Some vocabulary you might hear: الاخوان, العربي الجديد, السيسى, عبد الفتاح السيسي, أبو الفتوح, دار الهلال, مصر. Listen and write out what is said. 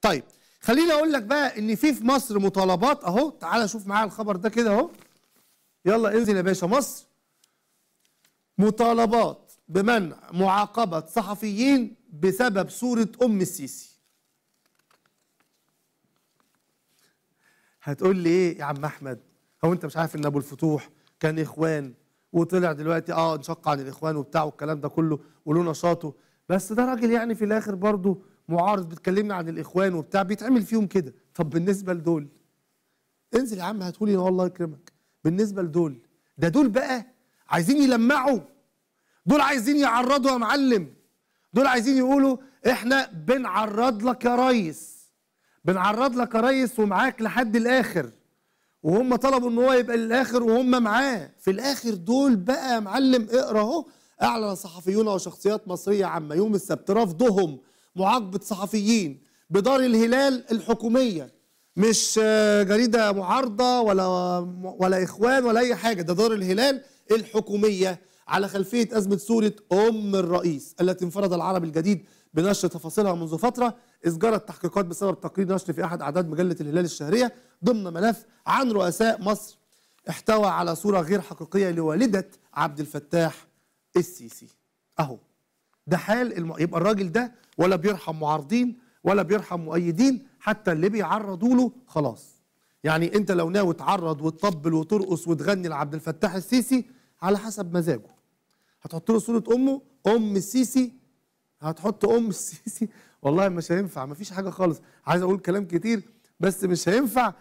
طيب خليني اقول لك بقى ان في مصر مطالبات اهو، تعالى شوف معايا الخبر ده كده اهو، يلا انزل يا باشا. مصر مطالبات بمنع معاقبة صحفيين بسبب صورة ام السيسي. هتقول لي ايه يا عم احمد، هو انت مش عارف ان ابو الفتوح كان اخوان وطلع دلوقتي انشق عن الاخوان وبتاع والكلام ده كله وله نشاطه، بس ده راجل يعني في الاخر برضه معارض، بتكلمنا عن الاخوان وبتاع بيتعمل فيهم كده. طب بالنسبه لدول، انزل يا عم هتقولي والله يكرمك، بالنسبه لدول ده دول بقى عايزين يلمعوا، دول عايزين يعرضوا يا معلم، دول عايزين يقولوا احنا بنعرض لك يا ريس، بنعرض لك يا ريس ومعاك لحد الاخر، وهم طلبوا ان هو يبقى للاخر وهم معاه في الاخر. دول بقى يا معلم اقرا اهو، اعلن صحفيون وشخصيات مصريه عما يوم السبت رفضهم معاقبه صحفيين بدار الهلال الحكوميه، مش جريده معارضه ولا اخوان ولا اي حاجه، ده دار الهلال الحكوميه، على خلفيه ازمه صوره ام الرئيس التي انفرد العربي الجديد بنشر تفاصيلها منذ فتره، ازجرت تحقيقات بسبب تقرير نشر في احد اعداد مجله الهلال الشهريه ضمن ملف عن رؤساء مصر احتوى على صوره غير حقيقيه لوالده عبد الفتاح السيسي. اهو ده حال يبقى الراجل ده ولا بيرحم معارضين ولا بيرحم مؤيدين، حتى اللي بيعرضوا له خلاص. يعني انت لو ناوي تعرض وتطبل وترقص وتغني لعبد الفتاح السيسي على حسب مزاجه، هتحط له صوره امه ام السيسي، هتحط ام السيسي، والله مش هينفع، مفيش حاجه خالص. عايز اقول كلام كتير بس مش هينفع،